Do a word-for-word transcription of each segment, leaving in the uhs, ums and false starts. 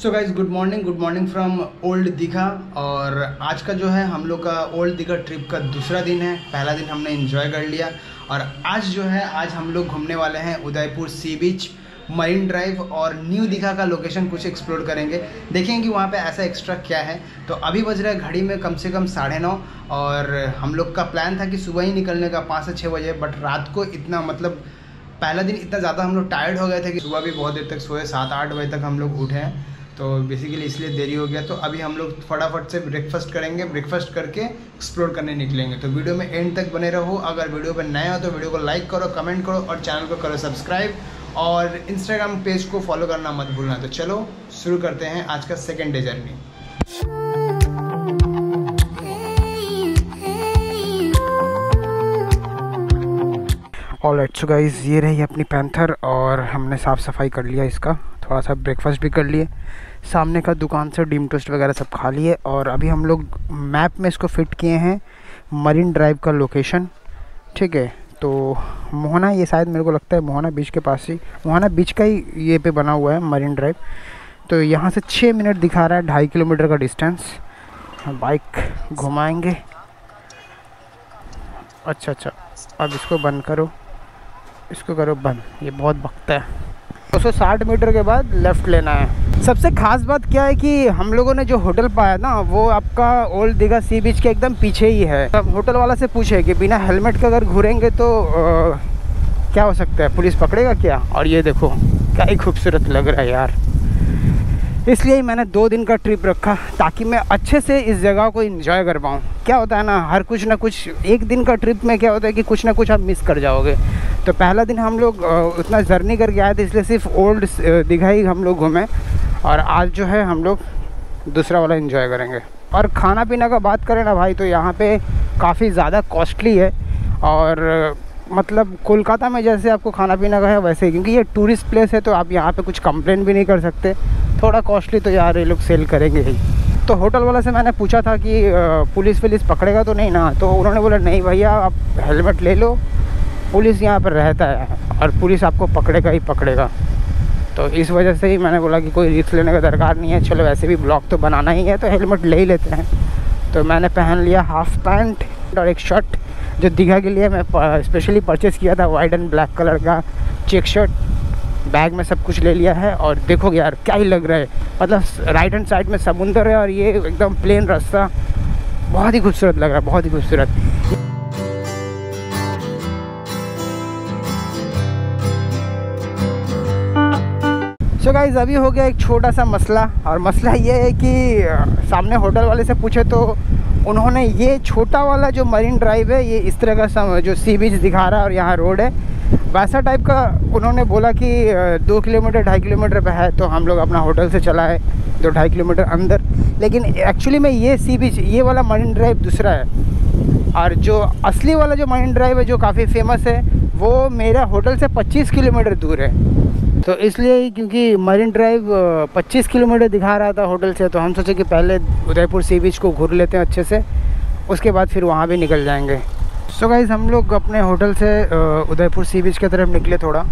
So guys good morning good morning from old Digha. और आज का जो है हम लोग का ओल्ड दीघा ट्रिप का दूसरा दिन है। पहला दिन हमने एंजॉय कर लिया और आज जो है आज हम लोग घूमने वाले हैं Udaipur sea beach, marine drive और न्यू दीघा का लोकेशन कुछ एक्सप्लोर करेंगे, देखेंगे कि वहाँ पे ऐसा एक्स्ट्रा क्या है। तो अभी बज रहा है घड़ी में कम से कम साढ़े नौ और हम लोग का प्लान था कि सुबह ही निकलने का पाँच से छः बजे, बट रात को इतना मतलब पहला दिन इतना ज़्यादा हम लोग टायर्ड हो गए थे कि सुबह भी बहुत देर तक सोए, सात आठ बजे तक हम लोग उठे हैं, तो बेसिकली इसलिए देरी हो गया। तो अभी हम लोग फटाफट से ब्रेकफास्ट करेंगे, ब्रेकफास्ट करके एक्सप्लोर करने निकलेंगे। तो वीडियो में एंड तक बने रहो। अगर वीडियो पर नए हो तो वीडियो को लाइक करो, कमेंट करो और चैनल को करो सब्सक्राइब और इंस्टाग्राम पेज को फॉलो करना मत भूलना। तो चलो शुरू करते हैं आज का second day journey. Alright so guys, ये रही अपनी पैंथर और हमने साफ़ सफाई कर लिया इसका, थोड़ा सा ब्रेकफास्ट भी कर लिए, सामने का दुकान से डीम टोस्ट वगैरह सब खा लिए और अभी हम लोग मैप में इसको फिट किए हैं मरीन ड्राइव का लोकेशन। ठीक है, तो मोहना, ये शायद मेरे को लगता है मोहना बीच के पास ही, मोहना बीच का ही ये पे बना हुआ है मरीन ड्राइव। तो यहाँ से छः मिनट दिखा रहा है, ढाई किलोमीटर का डिस्टेंस। बाइक घुमाएँगे। अच्छा अच्छा, अब इसको बंद करो, इसको करो बंद, ये बहुत वक्त है। दो सौ साठ मीटर के बाद लेफ़्ट लेना है। सबसे ख़ास बात क्या है कि हम लोगों ने जो होटल पाया ना वो आपका ओल्ड दीघा सी बीच के एकदम पीछे ही है। अब होटल वाला से पूछे कि बिना हेलमेट के अगर घूरेंगे तो आ, क्या हो सकता है, पुलिस पकड़ेगा क्या। और ये देखो क्या ही खूबसूरत लग रहा है यार। इसलिए ही मैंने दो दिन का ट्रिप रखा ताकि मैं अच्छे से इस जगह को एंजॉय कर पाऊँ। क्या होता है ना, हर कुछ ना कुछ, एक दिन का ट्रिप में क्या होता है कि कुछ ना कुछ आप मिस कर जाओगे। तो पहला दिन हम लोग उतना जर्नी करके आए थे इसलिए सिर्फ ओल्ड दीघा ही हम लोग घूमें और आज जो है हम लोग दूसरा वाला एंजॉय करेंगे। और खाना पीना का बात करें ना भाई, तो यहाँ पर काफ़ी ज़्यादा कॉस्टली है और मतलब कोलकाता में जैसे आपको खाना पीना का है वैसे, क्योंकि ये टूरिस्ट प्लेस है तो आप यहाँ पे कुछ कंप्लेन भी नहीं कर सकते। थोड़ा कॉस्टली तो यार ये लोग सेल करेंगे ही। तो होटल वाला से मैंने पूछा था कि पुलिस पुलिस पकड़ेगा तो नहीं ना, तो उन्होंने बोला नहीं भैया आप हेलमेट ले लो, पुलिस यहाँ पर रहता है और पुलिस आपको पकड़ेगा ही पकड़ेगा। तो इस वजह से ही मैंने बोला कि कोई रिस्क लेने का दरकार नहीं है, चलो वैसे भी ब्लॉग तो बनाना ही है तो हेलमेट ले ही लेते हैं। तो मैंने पहन लिया हाफ पैंट और एक शर्ट जो दीघा के लिए मैं स्पेशली परचेज़ किया था, वाइट एंड ब्लैक कलर का चेक शर्ट। बैग में सब कुछ ले लिया है और देखो यार क्या ही लग रहा है, मतलब राइट हैंड साइड में समुंदर है और ये एकदम प्लेन रास्ता, बहुत ही खूबसूरत लग रहा है, बहुत ही खूबसूरत। सो गाइस, अभी हो गया एक छोटा सा मसला और मसला ये है कि सामने होटल वाले से पूछे तो उन्होंने ये छोटा वाला जो मरीन ड्राइव है ये इस तरह का जो सी बीच दिखा रहा है और यहाँ रोड है वैसा टाइप का उन्होंने बोला कि दो किलोमीटर ढाई किलोमीटर पे है। तो हम लोग अपना होटल से चला है दो ढाई किलोमीटर अंदर, लेकिन एक्चुअली में ये सी बीच, ये वाला मरीन ड्राइव दूसरा है और जो असली वाला जो मरीन ड्राइव है जो काफ़ी फेमस है वो मेरा होटल से पच्चीस किलोमीटर दूर है। तो इसलिए क्योंकि मरीन ड्राइव पच्चीस किलोमीटर दिखा रहा था होटल से, तो हम सोचे कि पहले उदयपुर सी बीच को घूर लेते हैं अच्छे से, उसके बाद फिर वहाँ भी निकल जाएँगे। सो so गाइज़, हम लोग अपने होटल से उदयपुर सी बीच की तरफ निकले। थोड़ा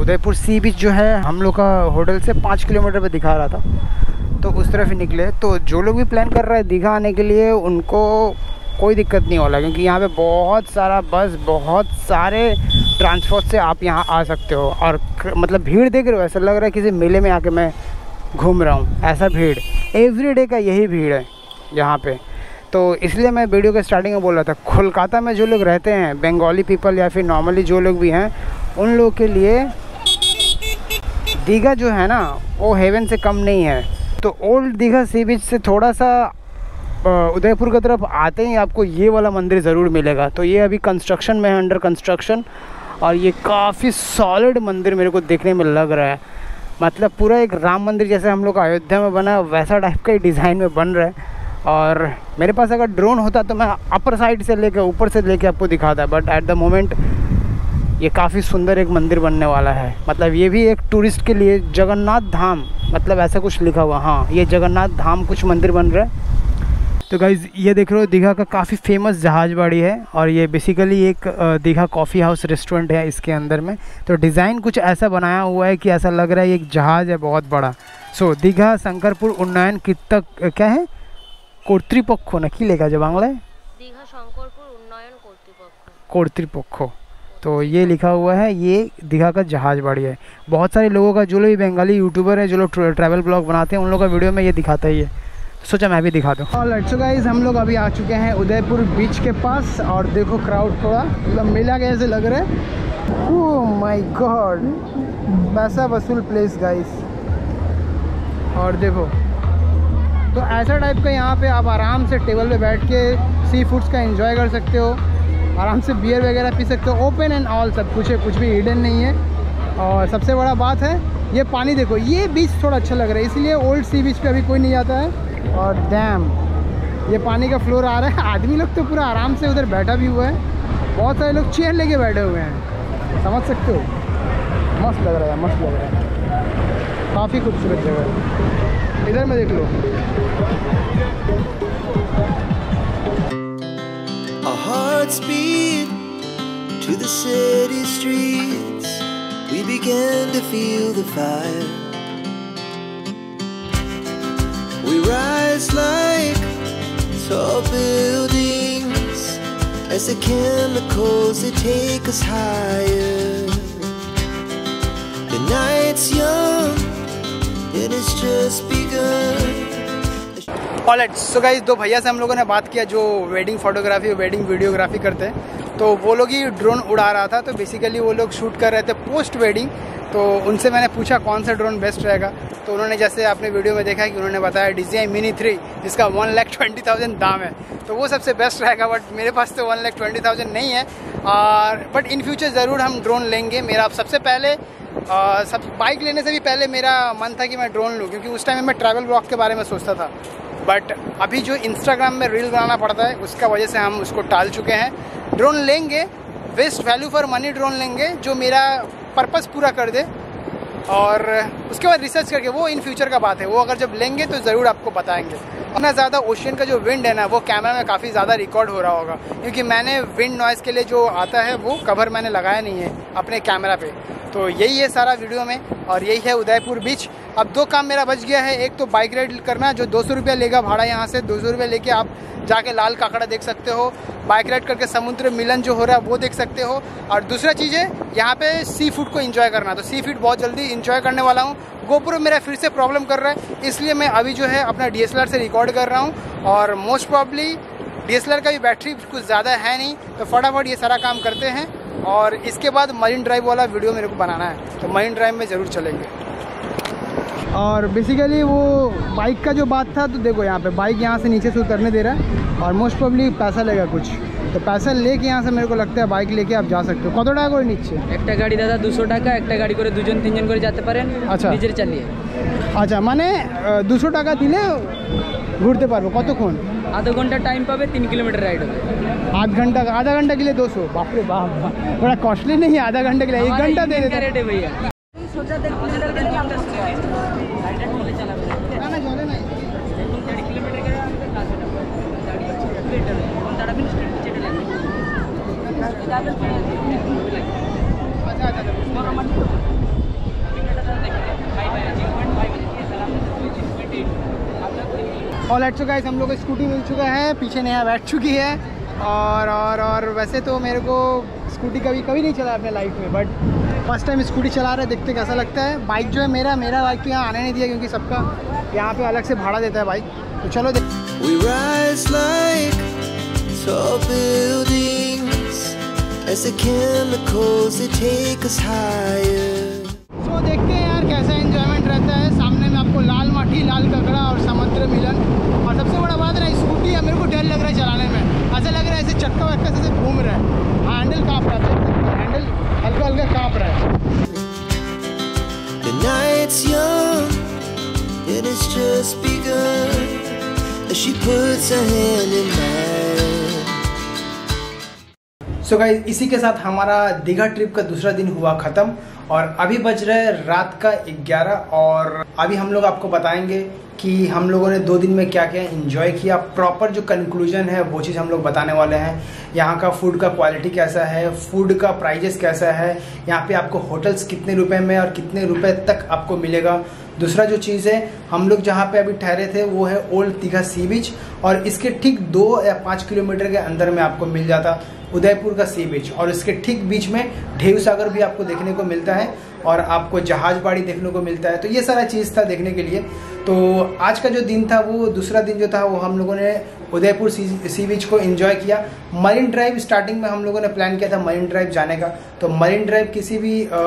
उदयपुर सी बीच जो है हम लोग का होटल से पाँच किलोमीटर पे दिखा रहा था तो उस तरफ ही निकले। तो जो लोग भी प्लान कर रहा है दीघा आने के लिए उनको कोई दिक्कत नहीं होगा, क्योंकि यहाँ पे बहुत सारा बस, बहुत सारे ट्रांसपोर्ट से आप यहाँ आ सकते हो। और मतलब भीड़ देख रहे हो, ऐसा लग रहा है किसी मेले में आके मैं घूम रहा हूँ, ऐसा भीड़ एवरी डे का यही भीड़ है यहाँ पर। तो इसलिए मैं वीडियो के स्टार्टिंग में बोल रहा था, कोलकाता में जो लोग रहते हैं, बंगाली पीपल या फिर नॉर्मली जो लोग भी हैं, उन लोगों के लिए दीघा जो है ना वो हेवन से कम नहीं है। तो ओल्ड दीघा सी बीच से थोड़ा सा उदयपुर की तरफ आते ही आपको ये वाला मंदिर ज़रूर मिलेगा। तो ये अभी कंस्ट्रक्शन में है, अंडर कंस्ट्रक्शन, और ये काफ़ी सॉलिड मंदिर मेरे को देखने में लग रहा है। मतलब पूरा एक राम मंदिर जैसे हम लोग अयोध्या में बना वैसा टाइप का ही डिज़ाइन में बन रहा है। और मेरे पास अगर ड्रोन होता तो मैं अपर साइड से लेकर ऊपर से लेके आपको दिखाता, बट एट द मोमेंट ये काफ़ी सुंदर एक मंदिर बनने वाला है। मतलब ये भी एक टूरिस्ट के लिए जगन्नाथ धाम, मतलब ऐसा कुछ लिखा हुआ, हाँ ये जगन्नाथ धाम कुछ मंदिर बन रहा है। तो गाइज़, ये देख रहे हो दीघा का काफ़ी फेमस जहाज बाड़ी है और ये बेसिकली एक दीघा कॉफ़ी हाउस रेस्टोरेंट है इसके अंदर में। तो डिज़ाइन कुछ ऐसा बनाया हुआ है कि ऐसा लग रहा है एक जहाज़ है बहुत बड़ा सो दीघा शंकरपुर उन्नयन कृतक क्या है कर्तृपक्ष ना कि लेखा जो बांग्ला है दीघा शंकरपुर उन्नयन कर्तृपक्ष तो ये लिखा हुआ है। ये दीघा का जहाज बाड़ी है। बहुत सारे लोगों का जो लोग बंगाली यूट्यूबर है जो लोग ट्रैवल ब्लॉग बनाते हैं उन लोगों का वीडियो में ये दिखाता ही है, सोचा मैं भी दिखा दूँ। ऑलराइट सो गाइस हम लोग अभी आ चुके हैं उदयपुर बीच के पास और देखो क्राउड थोड़ा मतलब मिला गया ऐसे लग रहा है। ओह माय गॉड पैसा वसूल प्लेस गाइस। और देखो तो ऐसा टाइप का यहाँ पे आप आराम से टेबल पे बैठ के सी फूड्स का एंजॉय कर सकते हो, आराम से बियर वगैरह पी सकते हो, ओपन एंड ऑल सब कुछ है, कुछ भी हिडन नहीं है। और सबसे बड़ा बात है ये पानी देखो, ये बीच थोड़ा अच्छा लग रहा है इसलिए ओल्ड सी बीच पे अभी कोई नहीं जाता है। और डैम ये पानी का फ्लोर आ रहा है, आदमी लोग तो पूरा आराम से उधर बैठा भी हुआ है, बहुत सारे लोग चेयर लेके बैठे हुए हैं, समझ सकते हो। मस्त लग रहा है, मस्त लग रहा है, काफ़ी खूबसूरत जगह। इधर में देख लो heart speed to the city streets we began to feel the fire we rise like tall buildings as the chemicals they take us higher the night's young and it's just begun। Alright so guys दो भैया से हम लोगों ने बात किया जो wedding photography और वेडिंग वीडियोग्राफी करते हैं, तो वो लोग ही ड्रोन उड़ा रहा था, तो बेसिकली वो लोग शूट कर रहे थे पोस्ट वेडिंग। तो उनसे मैंने पूछा कौन सा ड्रोन बेस्ट रहेगा, तो उन्होंने जैसे आपने वीडियो में देखा कि उन्होंने बताया डीजीआई मिनी थ्री जिसका वन लाख ट्वेंटी थाउजेंड दाम है तो वो सबसे बेस्ट रहेगा। बट मेरे पास तो वन लाख ट्वेंटी थाउजेंड नहीं है, और बट इन फ्यूचर ज़रूर हम ड्रोन लेंगे। मेरा आप सबसे पहले आ, सब बाइक लेने से भी पहले मेरा मन था कि मैं ड्रोन लूँ, क्योंकि उस टाइम मैं ट्रैवल ब्लॉग के बारे में सोचता था, बट अभी जो इंस्टाग्राम में रील बनाना पड़ता है उसका वजह से हम उसको टाल चुके हैं। ड्रोन लेंगे, best value for money drone लेंगे जो मेरा पर्पस पूरा कर दे, और उसके बाद रिसर्च करके वो इन फ्यूचर का बात है, वो अगर जब लेंगे तो ज़रूर आपको बताएंगे। इतना ज़्यादा ओशियन का जो विंड है ना वो कैमरा में काफ़ी ज़्यादा रिकॉर्ड हो रहा होगा, क्योंकि मैंने विंड नॉइज़ के लिए जो आता है वो कवर मैंने लगाया नहीं है अपने कैमरा पे। तो यही है सारा वीडियो में, और यही है उदयपुर बीच। अब दो काम मेरा बच गया है, एक तो बाइक राइड करना जो दो सौ रुपया लेगा भाड़ा, यहाँ से दो सौ रुपया लेके आप जाके लाल काकड़ा देख सकते हो, बाइक राइड करके समुद्र मिलन जो हो रहा है वो देख सकते हो। और दूसरा चीज़ है यहाँ पे सी फूड को एंजॉय करना, तो सी फूड बहुत जल्दी एंजॉय करने वाला हूँ। गोप्रो मेरा फिर से प्रॉब्लम कर रहा है इसलिए मैं अभी जो है अपना डी एस एल आर से रिकॉर्ड कर रहा हूँ, और most probably D S L R का भी बैटरी कुछ ज़्यादा है नहीं, तो फटाफट ये सारा काम करते हैं। और इसके बाद मरीन ड्राइव वाला वीडियो मेरे को बनाना है, तो मरीन ड्राइव में ज़रूर चलेंगे। और बेसिकली वो बाइक का जो बात था, तो देखो यहाँ पे बाइक यहाँ से नीचे से उतरने दे रहा है, और मोस्ट प्रॉब्ली पैसा लेगा कुछ, तो पैसा लेके यहाँ से मेरे को लगता है बाइक लेके आप जा सकते हो। कत टाका करे नीचे एक गाड़ी दादा दुशो टाका एक गाड़ी करे दुजन तीनजन करे जाते पारेन। अच्छा नीचे चलिए। अच्छा माने दुशो टाका दिले घूरते पारबो कतक्षण? आधा घंटा टाइम पाबे, तीन किलोमीटर राइड होबे। आध घंटा आधा घंटा के लिए दो सौ? बाप रे बाप, थोड़ा कॉस्टली नहीं है? आधा घंटे के लिए एक घंटा दे देते हैं भैया। ऑलराइट सो गाइस हम लोग को स्कूटी मिल चुका है, पीछे नया बैठ चुकी है। और और और वैसे तो मेरे को स्कूटी कभी कभी नहीं चला अपने लाइफ में, बट फर्स्ट टाइम स्कूटी चला रहे देखते कैसा लगता है। बाइक जो है मेरा मेरा बाइक तो यहाँ आने नहीं दिया क्योंकि सबका यहाँ पे अलग से भाड़ा देता है बाइक, तो चलो so, देखते हैं यार कैसा एंजॉयमेंट रहता है। सामने में आपको लाल माठी, लाल ककड़ा और समुद्र मिलन। और सबसे बड़ा बात है स्कूटी मेरे को डर लग रहा है चलाने में, ऐसा लग रहा है ऐसे चक्का वक्का से घूम रहा है, हैंडल काँप रहा है, हैंडल हल्का हल्का काँप रहा है। सो गाइस इसी के साथ हमारा दीघा ट्रिप का दूसरा दिन हुआ खत्म, और अभी बज रहे है रात का ग्यारह, और अभी हम लोग आपको बताएंगे कि हम लोगों ने दो दिन में क्या क्या इन्जॉय किया। प्रॉपर जो कंक्लूजन है वो चीज़ हम लोग बताने वाले हैं। यहाँ का फूड का क्वालिटी कैसा है, फूड का प्राइजेस कैसा है, यहाँ पे आपको होटल्स कितने रुपए में और कितने रुपए तक आपको मिलेगा, दूसरा जो चीज़ है, हम लोग जहाँ पे अभी ठहरे थे वो है ओल्ड दीघा सी बीच, और इसके ठीक दो या पाँच किलोमीटर के अंदर में आपको मिल जाता उदयपुर का सी बीच, और इसके ठीक बीच में ढेऊ सागर भी आपको देखने को मिलता है और आपको जहाज बाड़ी देखने को मिलता है। तो ये सारा चीज़ था देखने के लिए। तो आज का जो दिन था वो, दूसरा दिन जो था वो हम लोगों ने उदयपुर सी, सी बीच को एंजॉय किया। मरीन ड्राइव स्टार्टिंग में हम लोगों ने प्लान किया था मरीन ड्राइव जाने का, तो मरीन ड्राइव किसी भी आ,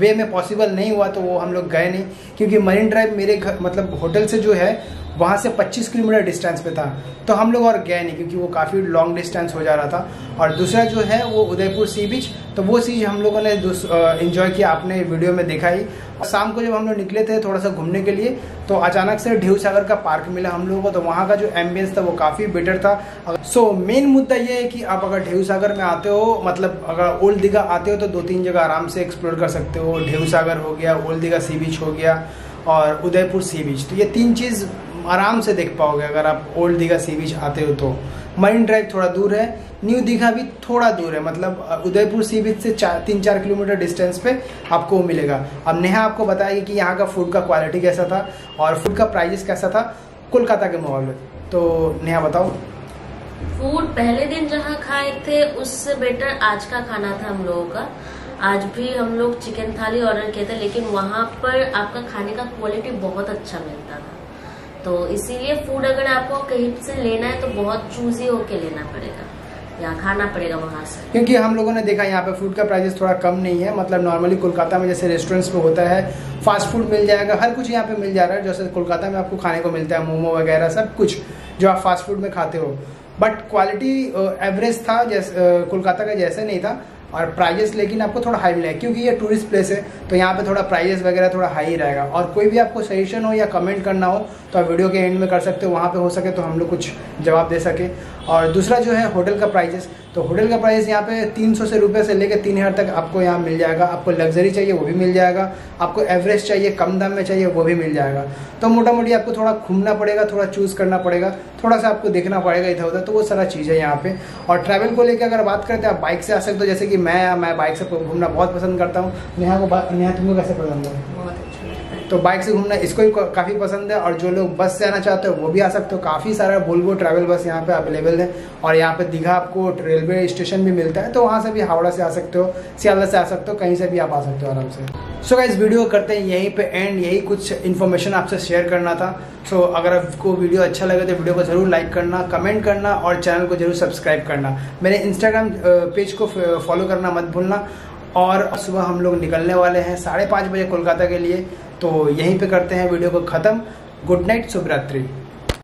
वे में पॉसिबल नहीं हुआ, तो वो हम लोग गए नहीं, क्योंकि मरीन ड्राइव मेरे घर मतलब होटल से जो है वहाँ से पच्चीस किलोमीटर डिस्टेंस पे था, तो हम लोग और गए नहीं क्योंकि वो काफ़ी लॉन्ग डिस्टेंस हो जा रहा था। और दूसरा जो है वो उदयपुर सी बीच, तो वो चीज़ हम लोगों ने एंजॉय किया, आपने वीडियो में देखा ही। और शाम को जब हम लोग निकले थे थोड़ा सा घूमने के लिए, तो अचानक से ढेऊ सागर का पार्क मिला हम लोगों को, तो वहाँ का जो एम्बियंस था वो काफ़ी बेटर था। सो मेन मुद्दा ये है कि आप अगर ढेऊ सागर में आते हो, मतलब अगर ओल्ड दीघा आते हो, तो दो तीन जगह आराम से एक्सप्लोर कर सकते हो। ढेऊ सागर हो गया, ओल्ड दीघा सी बीच हो गया और उदयपुर सी बीच, तो ये तीन चीज़ आराम से देख पाओगे अगर आप ओल्ड दीघा सी बीच आते हो तो। मरीन ड्राइव थोड़ा दूर है, न्यू दीघा भी थोड़ा दूर है, मतलब उदयपुर सी बीच से चार तीन चार किलोमीटर डिस्टेंस पे आपको वो मिलेगा। अब नेहा आपको बताएगी कि यहाँ का फूड का क्वालिटी कैसा था और फूड का प्राइस कैसा था कोलकाता के मुकाबले। तो नेहा बताओ। फूड पहले दिन जहाँ खाए थे उससे बेटर आज का खाना था हम लोगों का। आज भी हम लोग चिकन थाली ऑर्डर किए थे, लेकिन वहाँ पर आपका खाने का क्वालिटी बहुत अच्छा मिलता था, तो इसीलिए फूड अगर आपको कहीं से लेना है तो बहुत चूजी होके लेना पड़ेगा या खाना पड़ेगा वहाँ से, क्योंकि हम लोगों ने देखा यहाँ पे फूड का प्राइसेस थोड़ा कम नहीं है। मतलब नॉर्मली कोलकाता में जैसे रेस्टोरेंट्स में होता है, फास्ट फूड मिल जाएगा, हर कुछ यहाँ पे मिल जा रहा है। जैसे कोलकाता में आपको खाने को मिलता है मोमो वगैरह सब कुछ जो आप फास्ट फूड में खाते हो, बट क्वालिटी एवरेज था, जैसे कोलकाता का जैसे नहीं था। और प्राइजेस लेकिन आपको थोड़ा हाई मिलेगा, क्योंकि ये टूरिस्ट प्लेस है, तो यहाँ पे थोड़ा प्राइजेस वगैरह थोड़ा हाई रहेगा। और कोई भी आपको सजेशन हो या कमेंट करना हो तो आप वीडियो के एंड में कर सकते हो, वहाँ पे हो सके तो हम लोग कुछ जवाब दे सके। और दूसरा जो है होटल का प्राइजेस, तो होटल का प्राइस यहाँ पे तीन सौ से रुपये से लेकर तीन हज़ार तक आपको यहाँ मिल जाएगा। आपको लग्जरी चाहिए वो भी मिल जाएगा, आपको एवरेज चाहिए कम दाम में चाहिए वो भी मिल जाएगा। तो मोटा मोटी आपको थोड़ा घूमना पड़ेगा, थोड़ा चूज़ करना पड़ेगा, थोड़ा सा आपको देखना पड़ेगा इधर उधर, तो वो सारा चीज़ है यहाँ पे। और ट्रैवल को लेकर अगर बात करते हैं, आप बाइक से आ सकते हो, जैसे कि मैं मैं बाइक से घूमना बहुत पसंद करता हूँ। नेहा को नेहा तुमको कैसे पसंद है? तो बाइक से घूमना इसको ही काफ़ी पसंद है। और जो लोग बस से आना चाहते हो वो भी आ सकते हो, काफ़ी सारा बोलबो ट्रैवल बस यहाँ पे अवेलेबल है। और यहाँ पे दीघा आपको रेलवे स्टेशन भी मिलता है, तो वहाँ से भी हावड़ा से आ सकते हो, सियालदह से आ सकते हो, कहीं से भी आप आ सकते हो आराम से। सो गाइस, वीडियो करते हैं यहीं पे एंड, यही कुछ इन्फॉर्मेशन आपसे शेयर करना था। सो so, अगर आपको वीडियो अच्छा लगे तो वीडियो को ज़रूर लाइक करना, कमेंट करना और चैनल को जरूर सब्सक्राइब करना। मेरे इंस्टाग्राम पेज को फॉलो करना मत भूलना। और सुबह हम लोग निकलने वाले हैं साढ़े पाँच बजे कोलकाता के लिए, तो यहीं पे करते हैं वीडियो को ख़त्म। गुड नाइट, शुभ रात्रि।